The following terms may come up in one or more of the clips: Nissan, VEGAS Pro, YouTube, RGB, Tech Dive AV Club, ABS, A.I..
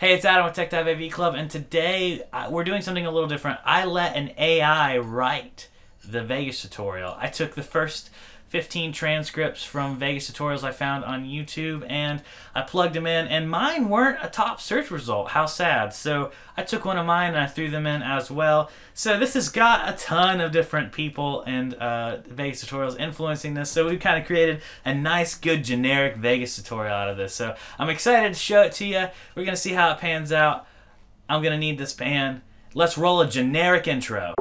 Hey, it's Adam with Tech Dive AV Club, and today we're doing something a little different. I let an AI write the Vegas tutorial. I took the first 15 transcripts from Vegas tutorials I found on YouTube, and I plugged them in, and mine weren't a top search result. How sad. So I took one of mine and I threw them in as well. So this has got a ton of different people and Vegas tutorials influencing this. So we've kind of created a nice, good, generic Vegas tutorial out of this. So I'm excited to show it to you. We're going to see how it pans out. I'm going to need this pan. Let's roll a generic intro.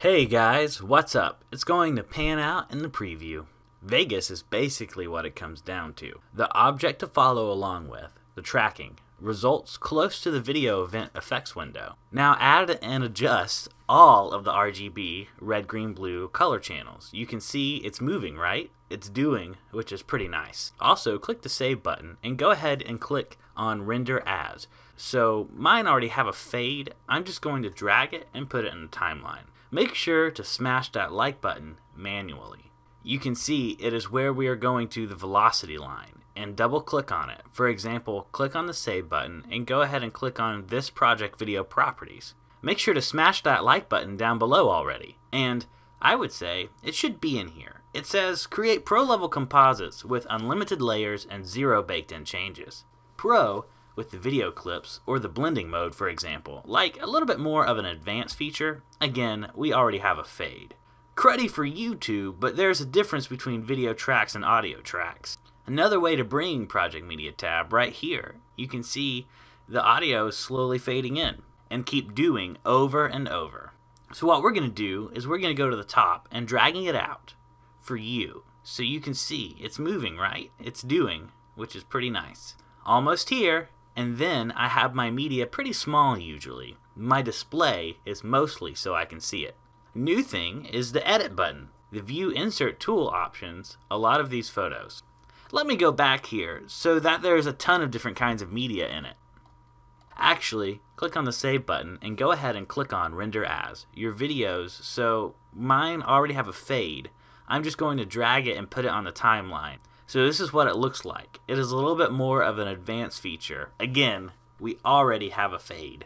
Hey guys, what's up? It's going to pan out in the preview. Vegas is basically what it comes down to. The object to follow along with, the tracking, results close to the video event effects window. Now add and adjust all of the RGB, red, green, blue color channels. You can see it's moving, right? It's doing, which is pretty nice. Also, click the save button and go ahead and click on render as. So mine already have a fade. I'm just going to drag it and put it in the timeline. Make sure to smash that like button manually. You can see it is where we are going to the velocity line, and double click on it. For example, click on the save button and go ahead and click on this project video properties. Make sure to smash that like button down below already, and I would say it should be in here. It says create pro level composites with unlimited layers and 0 baked in changes. Pro with the video clips or the blending mode, for example, like a little bit more of an advanced feature. Again, we already have a fade. Cruddy for YouTube, but there's a difference between video tracks and audio tracks. Another way to bring Project Media tab right here, you can see the audio is slowly fading in and keep doing over and over. So what we're gonna do is we're gonna go to the top and dragging it out for you. So you can see it's moving, right? It's doing, which is pretty nice. Almost here. And then I have my media pretty small usually. My display is mostly so I can see it. New thing is the edit button, the view insert tool options, a lot of these photos. Let me go back here so that there's a ton of different kinds of media in it. Actually, click on the save button and go ahead and click on render as your videos. So mine already have a fade. I'm just going to drag it and put it on the timeline. So this is what it looks like. It is a little bit more of an advanced feature. Again, we already have a fade.